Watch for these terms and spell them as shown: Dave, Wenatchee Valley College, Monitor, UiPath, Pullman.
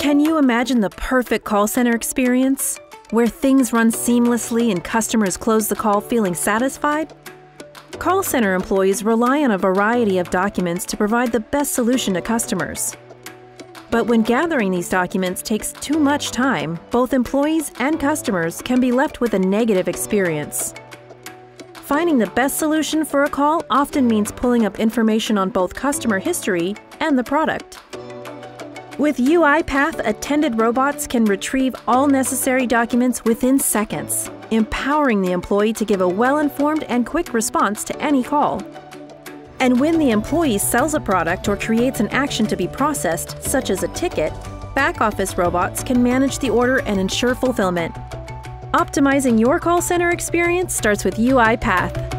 Can you imagine the perfect call center experience, where things run seamlessly and customers close the call feeling satisfied? Call center employees rely on a variety of documents to provide the best solution to customers. But when gathering these documents takes too much time, both employees and customers can be left with a negative experience. Finding the best solution for a call often means pulling up information on both customer history and the product. With UiPath, attended robots can retrieve all necessary documents within seconds, empowering the employee to give a well-informed and quick response to any call. And when the employee sells a product or creates an action to be processed, such as a ticket, back office robots can manage the order and ensure fulfillment. Optimizing your call center experience starts with UiPath.